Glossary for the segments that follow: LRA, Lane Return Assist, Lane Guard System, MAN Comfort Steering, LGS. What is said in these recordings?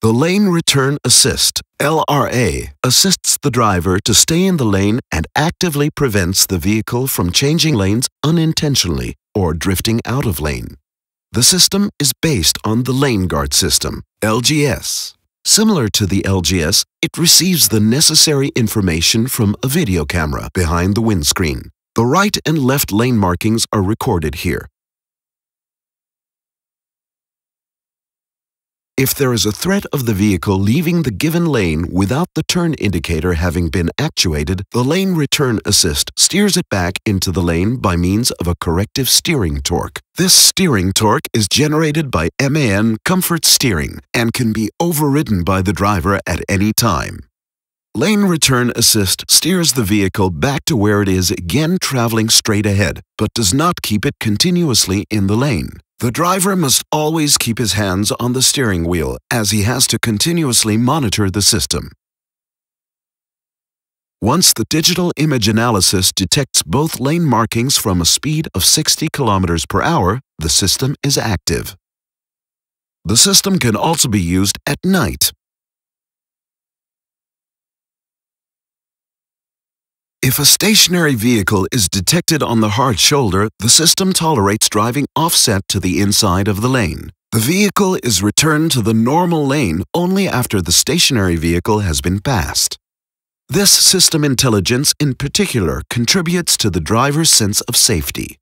The Lane Return Assist, LRA, assists the driver to stay in the lane and actively prevents the vehicle from changing lanes unintentionally or drifting out of lane. The system is based on the Lane Guard System, LGS. Similar to the LGS, it receives the necessary information from a video camera behind the windscreen. The right and left lane markings are recorded here. If there is a threat of the vehicle leaving the given lane without the turn indicator having been actuated, the Lane Return Assist steers it back into the lane by means of a corrective steering torque. This steering torque is generated by MAN Comfort Steering and can be overridden by the driver at any time. Lane Return Assist steers the vehicle back to where it is again traveling straight ahead, but does not keep it continuously in the lane. The driver must always keep his hands on the steering wheel, as he has to continuously monitor the system. Once the digital image analysis detects both lane markings from a speed of 60 km per hour, the system is active. The system can also be used at night. If a stationary vehicle is detected on the hard shoulder, the system tolerates driving offset to the inside of the lane. The vehicle is returned to the normal lane only after the stationary vehicle has been passed. This system intelligence in particular contributes to the driver's sense of safety.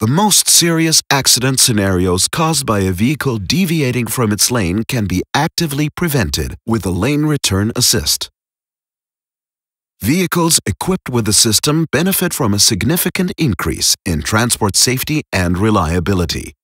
The most serious accident scenarios caused by a vehicle deviating from its lane can be actively prevented with the Lane Return Assist. Vehicles equipped with the system benefit from a significant increase in transport safety and reliability.